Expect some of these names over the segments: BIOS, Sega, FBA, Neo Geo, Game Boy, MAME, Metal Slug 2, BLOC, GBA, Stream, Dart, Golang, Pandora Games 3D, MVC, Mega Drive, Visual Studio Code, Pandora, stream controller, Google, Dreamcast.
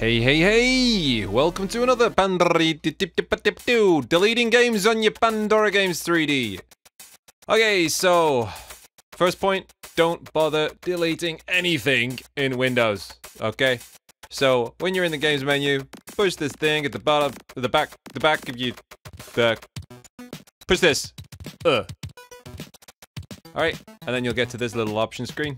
Hey, hey, hey! Welcome to another Pandory deleting games on your Pandora Games 3D. Okay, so first point, don't bother deleting anything in Windows. Okay, so when you're in the games menu, push this thing at the bottom, the back of you. Push this. All right, and then you'll get to this little option screen,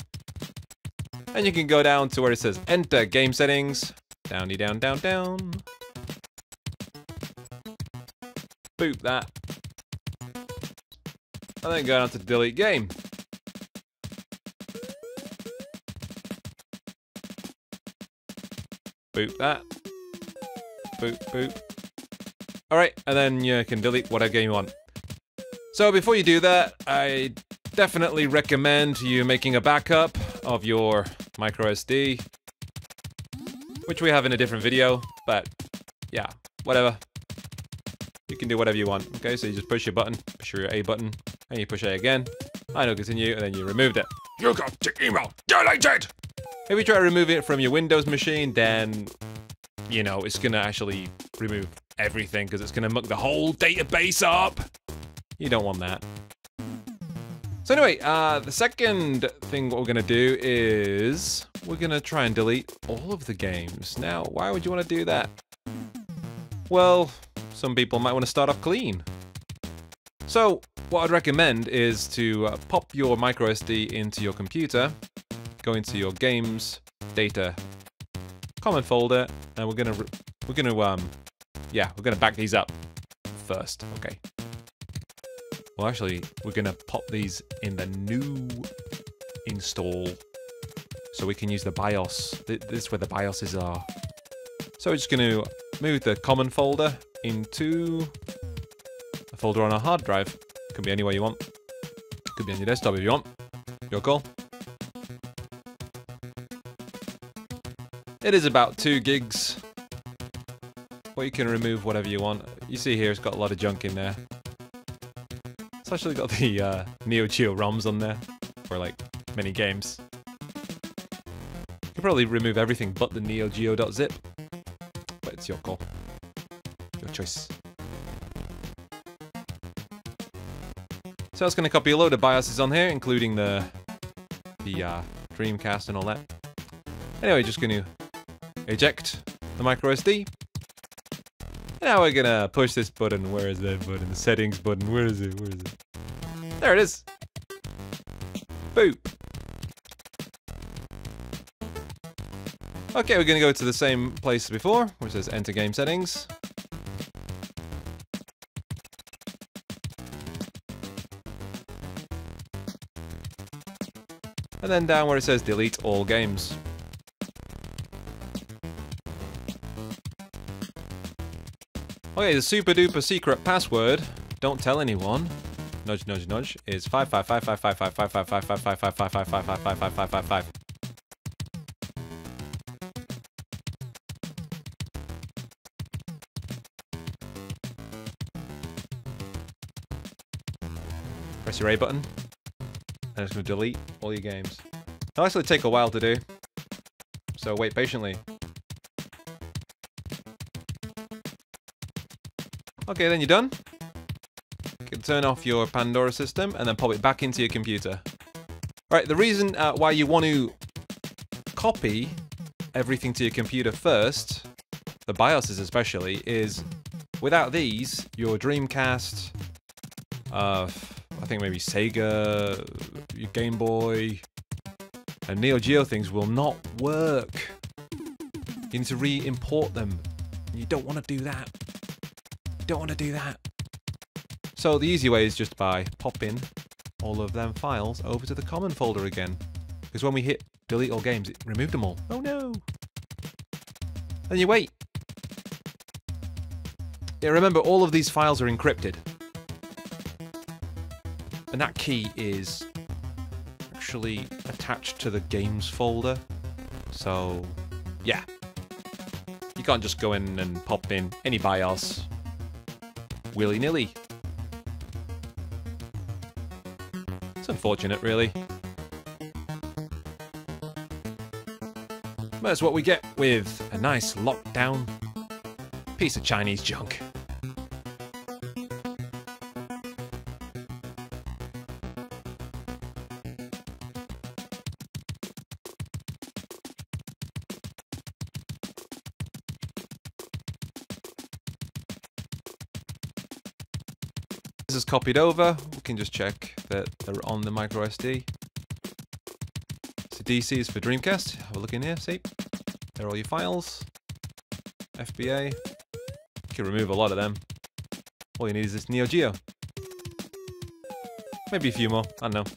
and you can go down to where it says Enter Game Settings. Downy, down, down, down. Boop that. And then go down to delete game. Boop that. Boop, boop. Alright, and then you can delete whatever game you want. So before you do that, I definitely recommend you making a backup of your micro SD, which we have in a different video, but yeah, whatever. You can do whatever you want, okay? So you just push your button, push your A button, and you push A again, and it'll continue, and then you removed it. You got the email deleted! If you try to remove it from your Windows machine, then, you know, it's gonna actually remove everything, because it's gonna muck the whole database up. You don't want that. So anyway, the second thing what we're gonna do is we're gonna try and delete all of the games. Now, why would you wanna do that? Well, some people might wanna start off clean. So what I'd recommend is to pop your micro SD into your computer, go into your games, data, common folder, and we're gonna back these up first, okay. Well, actually, we're going to pop these in the new install so we can use the BIOS. This is where the BIOSes are. So we're just going to move the common folder into a folder on our hard drive. Could be anywhere you want. Could be on your desktop if you want. Your call. It is about 2 gigs. But you can remove whatever you want. You see here, it's got a lot of junk in there. Actually got the Neo Geo ROMs on there, or like many games. You can probably remove everything but the Neo Geo.zip, but it's your call, your choice. So I was going to copy a load of BIOSes on here, including the Dreamcast and all that. Anyway, just going to eject the micro SD. Now we're going to push this button. Where is that button? The settings button. Where is it? Where is it? There it is. Boop. Okay, we're going to go to the same place as before, where it says Enter Game Settings. And then down where it says Delete All Games. Okay, the super duper secret password, don't tell anyone, nudge nudge nudge, is 555555555555555555555. Press your A button, and it's going to delete all your games. It'll actually take a while to do, so wait patiently. Okay, then you're done. You can turn off your Pandora system and then pop it back into your computer. Alright, the reason why you want to copy everything to your computer first, the BIOSes especially, is without these, your Dreamcast, I think maybe Sega, your Game Boy, and Neo Geo things will not work. You need to re-import them. You don't want to do that. Don't want to do that. So the easy way is just by popping all of them files over to the common folder again. Because when we hit delete all games, it removed them all. Oh no! And you wait. Yeah, remember all of these files are encrypted. And that key is actually attached to the games folder. So, yeah. You can't just go in and pop in any BIOS willy-nilly. It's unfortunate, really. That's what we get with a nice lockdown piece of Chinese junk. This is copied over. We can just check that they're on the micro SD. So DC is for Dreamcast. Have a look in here, see? There are all your files. FBA. You can remove a lot of them. All you need is this Neo Geo. Maybe a few more, I don't know.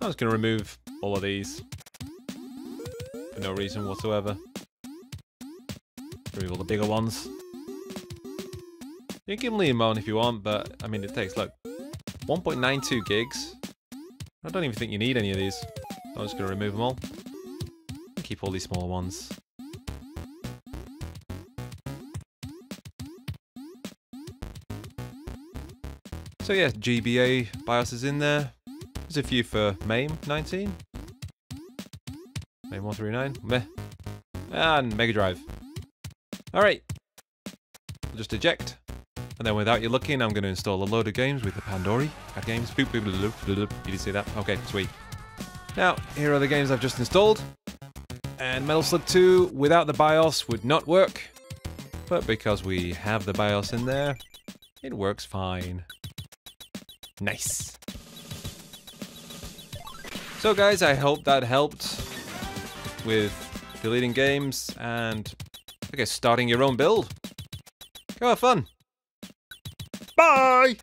I'm just going to remove all of these. No reason whatsoever. Remove all the bigger ones. You can leave them on if you want, but I mean it takes like 1.92 gigs. I don't even think you need any of these. I'm just going to remove them all. Keep all these smaller ones. So yeah, GBA BIOS is in there. There's a few for MAME 19. MAME 139, meh. And Mega Drive. Alright. I'll just eject. And then without you looking, I'm going to install a load of games with the Pandora games. Boop, boop, boop, boop, boop. You did see that? Okay, sweet. Now, here are the games I've just installed. And Metal Slug 2 without the BIOS would not work. But because we have the BIOS in there, it works fine. Nice. So guys, I hope that helped with deleting games and, I guess, starting your own build. Go have fun. Bye!